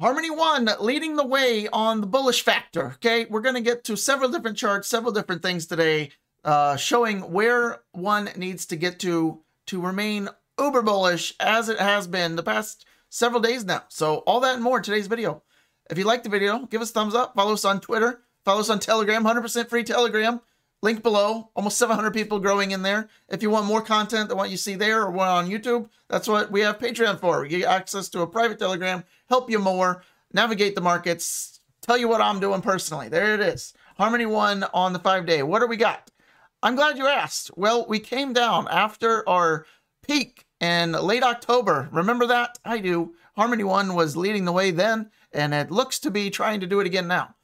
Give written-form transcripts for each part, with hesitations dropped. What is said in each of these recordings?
Harmony One leading the way on the bullish factor. Okay, we're going to get to several different charts, several different things today, showing where one needs to get to remain uber bullish as it has been the past several days now. So all that and more in today's video. If you liked the video, give us a thumbs up. Follow us on Twitter. Follow us on Telegram, 100% free Telegram. Link below, almost 700 people growing in there. If you want more content than what you see there or what on YouTube, that's what we have Patreon for. You get access to a private Telegram, help you more, navigate the markets, tell you what I'm doing personally. There it is. Harmony One on the 5-day. What do we got? I'm glad you asked. Well, we came down after our peak in late October. Remember that? I do. Harmony One was leading the way then, and it looks to be trying to do it again now.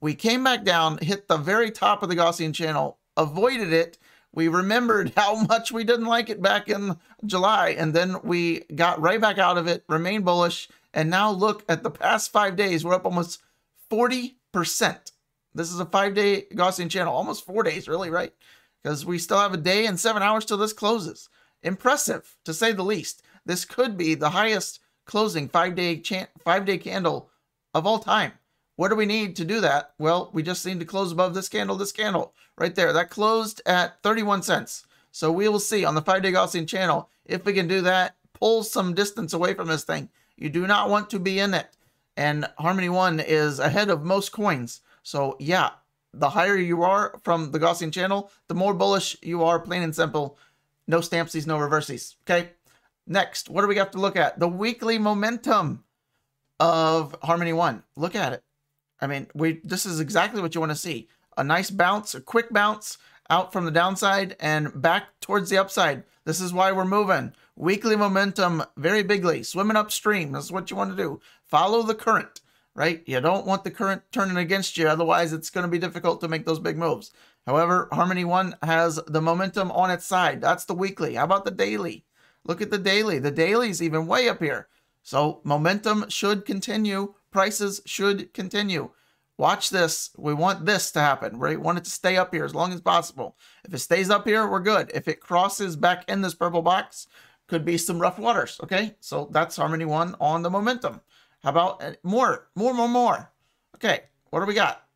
We came back down, hit the very top of the Gaussian channel, avoided it. We remembered how much we didn't like it back in July, and then we got right back out of it, remained bullish, and now look at the past 5 days. We're up almost 40%. This is a 5-day Gaussian channel, almost 4 days really, right? Because we still have a day and 7 hours till this closes. Impressive, to say the least. This could be the highest closing 5-day candle of all time. What do we need to do that? Well, we just need to close above this candle right there. That closed at 31 cents. So we will see on the 5-day Gaussian channel if we can do that, pull some distance away from this thing. You do not want to be in it. And Harmony One is ahead of most coins. So yeah, the higher you are from the Gaussian channel, the more bullish you are, plain and simple. No stampsies, no reverses. Okay. Next, what do we have to look at? The weekly momentum of Harmony One. Look at it. I mean, this is exactly what you want to see. A nice bounce, a quick bounce out from the downside and back towards the upside. This is why we're moving. Weekly momentum, very bigly. Swimming upstream. That's what you want to do. Follow the current, right? You don't want the current turning against you. Otherwise, it's going to be difficult to make those big moves. However, Harmony One has the momentum on its side. That's the weekly. How about the daily? Look at the daily. The daily's even way up here. So momentum should continue. Prices should continue. Watch this. We want this to happen, right? We want it to stay up here as long as possible. If it stays up here, we're good. If it crosses back in this purple box, could be some rough waters, okay? So that's Harmony One on the momentum. How about more? Okay, what do we got?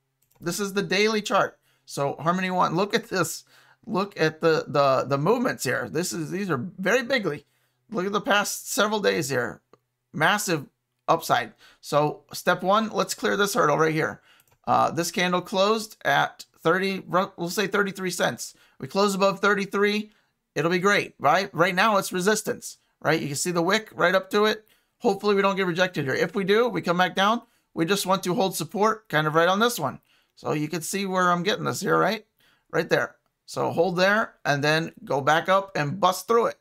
This is the daily chart. So Harmony One, look at this. Look at the movements here. These are very bigly. Look at the past several days here. Massive upside. So step one, let's clear this hurdle right here. This candle closed at 30, we'll say 33 cents. We close above 33, it'll be great, right? Right now it's resistance, right? You can see the wick right up to it. Hopefully we don't get rejected here. If we do, we come back down. We just want to hold support kind of right on this one. So you can see where I'm getting this here, right? Right there. So hold there and then go back up and bust through it.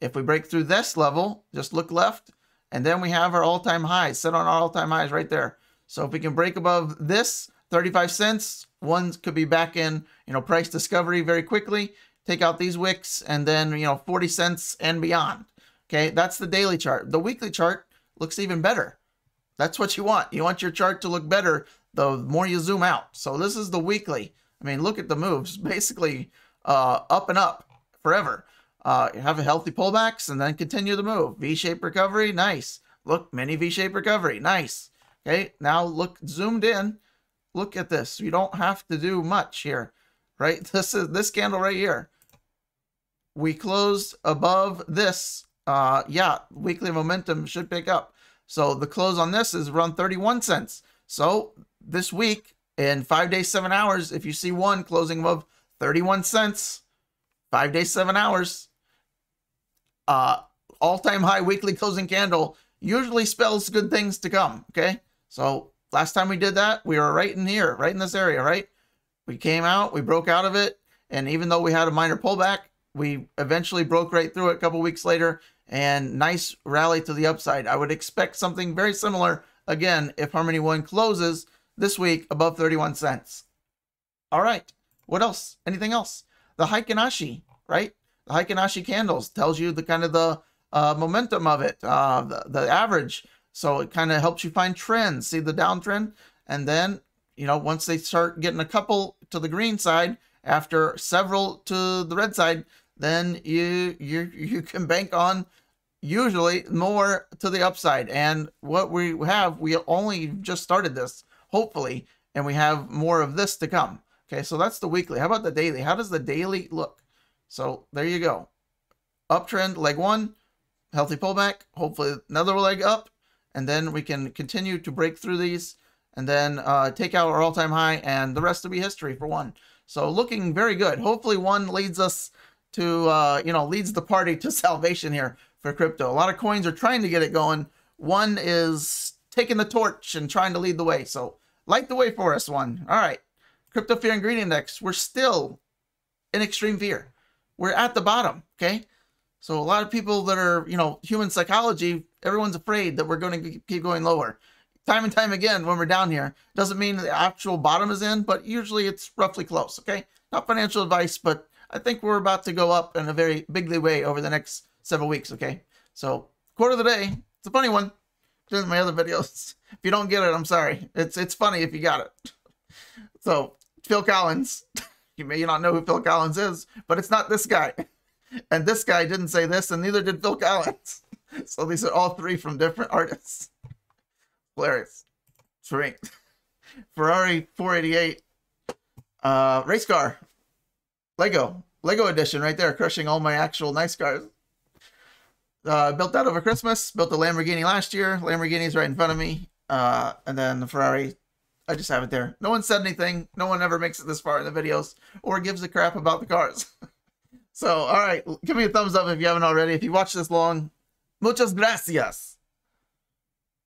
If we break through this level, just look left. And then we have our all-time highs, set on our all-time highs right there. So if we can break above this 35 cents, one could be back in, you know, price discovery very quickly, take out these wicks and then, you know, 40 cents and beyond. Okay. That's the daily chart. The weekly chart looks even better. That's what you want. You want your chart to look better the more you zoom out. So this is the weekly. I mean, look at the moves, basically up and up forever. Have a healthy pullbacks and then continue the move. V-shaped recovery, nice. Look, mini V-shaped recovery, nice. Okay, now look, zoomed in. Look at this. You don't have to do much here, right? This is this candle right here. We closed above this. Yeah, weekly momentum should pick up. So the close on this is around 31 cents. So this week in 5 days, 7 hours, if you see one closing above 31 cents, 5 days, 7 hours, all-time high weekly closing candle usually spells good things to come. Okay. So last time we did that, we were right in here, right in this area, right? We came out, we broke out of it. And even though we had a minor pullback, we eventually broke right through it a couple weeks later and nice rally to the upside. I would expect something very similar again, if Harmony One closes this week above 31 cents. All right. What else? Anything else? The Heiken Ashi, right? The Heiken Ashi candles tells you the kind of the momentum of it, the average. So it kind of helps you find trends, see the downtrend. And then, you know, once they start getting a couple to the green side after several to the red side, then you can bank on usually more to the upside. And what we have, we only just started this, hopefully, and we have more of this to come. Okay, so that's the weekly. How about the daily? How does the daily look? So there you go. Uptrend, leg one, healthy pullback, hopefully another leg up, and then we can continue to break through these and then take out our all-time high, and the rest will be history for one. So looking very good. Hopefully one leads us to, you know, leads the party to salvation here for crypto. A lot of coins are trying to get it going. One is taking the torch and trying to lead the way. So light the way for us, one. All right. Crypto Fear and Greed Index. We're still in extreme fear. We're at the bottom, okay? So a lot of people that are, you know, human psychology, everyone's afraid that we're going to keep going lower. Time and time again, when we're down here, doesn't mean the actual bottom is in, but usually it's roughly close, okay? Not financial advice, but I think we're about to go up in a very bigly way over the next several weeks, okay? So, quote of the day, it's a funny one. There's my other videos. If you don't get it, I'm sorry. It's funny if you got it. So, Phil Collins. You may not know who Phil Collins is, but it's not this guy. And this guy didn't say this, and neither did Phil Collins. So these are all three from different artists. Hilarious. Drink. Ferrari 488. Race car. Lego. Lego edition right there, crushing all my actual nice cars. Built that over Christmas. Built a Lamborghini last year. Lamborghini's right in front of me. And then the Ferrari. I just have it there. No one said anything. No one ever makes it this far in the videos or gives a crap about the cars. So, all right. Give me a thumbs up if you haven't already. If you watched this long, muchas gracias.